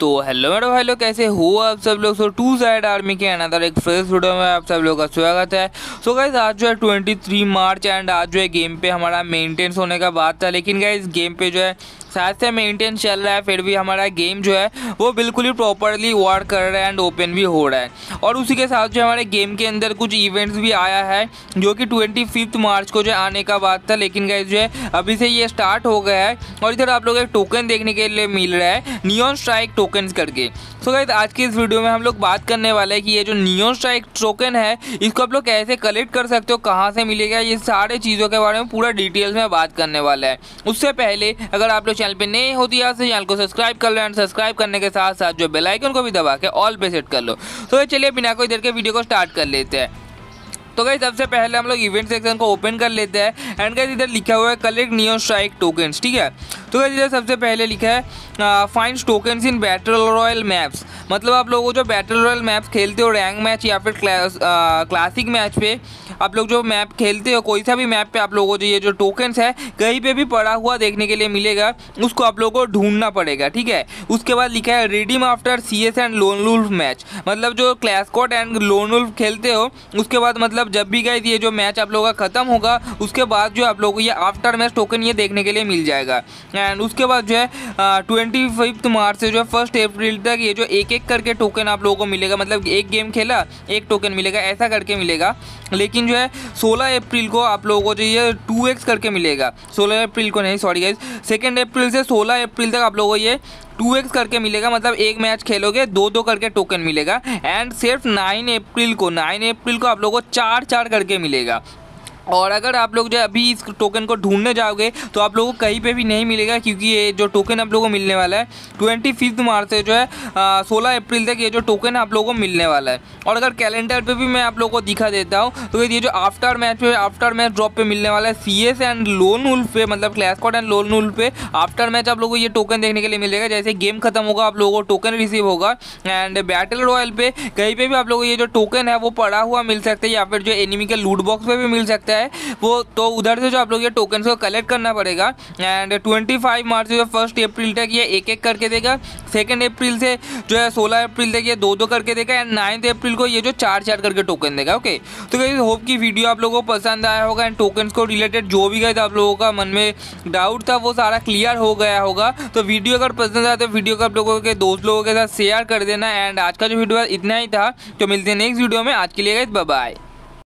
तो हेलो मेरे भाई लोग, कैसे हो आप सब लोग। सो टू साइड आर्मी के अनदर एक फ्रेश वीडियो में आप सब लोग का स्वागत है। सो गाइस आज जो है 23 मार्च एंड आज जो है गेम पे हमारा मेंटेनेंस होने का बात था, लेकिन गाइस गेम पे जो है साथ से मेंटेनेंस चल रहा है, फिर भी हमारा गेम जो है वो बिल्कुल ही प्रॉपरली वर्क कर रहा है एंड ओपन भी हो रहा है। और उसी के साथ जो हमारे गेम के अंदर कुछ इवेंट्स भी आया है जो कि 25 मार्च को जो आने का बात था, लेकिन गाइस जो है अभी से ये स्टार्ट हो गया है। और इधर आप लोग एक टोकन देखने के लिए मिल रहा है, नियॉन स्ट्राइक टोकन्स करके। सो गाइस आज की इस वीडियो में हम लोग बात करने वाले हैं कि ये जो नियॉन स्ट्राइक टोकन है इसको आप लोग कैसे कलेक्ट कर सकते हो, कहाँ से मिलेगा, ये सारे चीज़ों के बारे में पूरा डिटेल्स में बात करने वाला है। उससे पहले अगर आप लोग चैनल पे नए हो तो यहाँ से चैनल को सब्सक्राइब कर लो एंड सब्सक्राइब करने के साथ साथ जो बेल आइकन को भी दबा के ऑल पे सेट कर लो। तो चलिए बिना कोई देर के वीडियो को स्टार्ट कर लेते हैं। तो गाइस सबसे पहले हम लोग इवेंट सेक्शन को ओपन कर लेते हैं एंड गाइस इधर लिखा हुआ है कलेक्ट नियॉन स्ट्राइक टोकन्स, ठीक है। तो गाइस इधर सबसे पहले लिखा है find tokens in battle royale maps, मतलब आप लोगों जो बैटल रॉयल मैप्स खेलते हो, रैंक मैच या फिर क्लासिक मैच पे आप लोग जो मैप खेलते हो, कोई सा भी मैप पे आप लोगों को जो ये जो टोकन्स है कहीं पे भी पड़ा हुआ देखने के लिए मिलेगा, उसको आप लोगों को ढूंढना पड़ेगा, ठीक है। उसके बाद लिखा है redeem after CS and lone wolf match, मतलब जो क्लैस्कॉट एंड लोन वुल्फ खेलते हो उसके बाद, मतलब जब भी गाइस ये जो मैच आप लोगों का ख़त्म होगा उसके बाद जो आप लोगों को ये आफ्टर मैच टोकन ये देखने के लिए मिल जाएगा। एंड उसके बाद जो है 25 मार्च से जो है 1 अप्रैल तक ये जो एक एक करके टोकन आप लोगों को मिलेगा, मतलब एक गेम खेला एक टोकन मिलेगा ऐसा करके मिलेगा। लेकिन जो है 16 अप्रैल को आप लोगों को जो ये 2x करके मिलेगा, 16 अप्रैल को नहीं, सॉरी गाइज 2 अप्रैल से 16 अप्रैल तक आप लोगों को ये 2x करके मिलेगा, मतलब एक मैच खेलोगे 2-2 करके टोकन मिलेगा। एंड सिर्फ 9 अप्रैल को आप लोगों को 4-4 करके मिलेगा। और अगर आप लोग जो अभी इस टोकन को ढूंढने जाओगे तो आप लोगों को कहीं पे भी नहीं मिलेगा, क्योंकि ये जो टोकन आप लोगों को मिलने वाला है 25 मार्च से जो है 16 अप्रैल तक ये जो टोकन आप लोगों को मिलने वाला है। और अगर कैलेंडर पे भी मैं आप लोगों को दिखा देता हूँ तो ये जो आफ्टर मैच ड्रॉप पे मिलने वाला है CS एंड लोन वुल्फ पे, मतलब क्लैस्कॉट एंड लोन वुल्फ पे आफ्टर मैच आप लोगों को ये टोकन देखने के लिए मिलेगा। जैसे गेम खत्म होगा आप लोगों को टोकन रिसीव होगा। एंड बैटल रॉयल पे कहीं पर भी आप लोगों को ये जो टोकन है वो पड़ा हुआ मिल सकता है या फिर जो एनिमी के लूट बॉक्स पे भी मिल सकता है वो, तो उधर से जो आप लोग ये टोकन को कलेक्ट करना पड़ेगा। एंड 25 मार्च से जो 1 अप्रैल तक ये 1-1 करके देगा, 2 अप्रैल से जो है 16 अप्रैल तक ये 2-2 करके देगा एंड 9 अप्रैल को ये जो 4-4 करके टोकन देगा। ओके तो गाइस होप की वीडियो आप लोगों को पसंद आया होगा एंड टोकन्स को रिलेटेड जो भी गाइस आप लोगों का मन में डाउट था वो सारा क्लियर हो गया होगा। तो वीडियो अगर पसंद आया तो वीडियो को आप लोगों के दोस्त लोगों के साथ शेयर कर देना। एंड आज का जो वीडियो है इतना ही था, तो मिलते हैं नेक्स्ट वीडियो में। आज के लिए गाइस बाय बाय।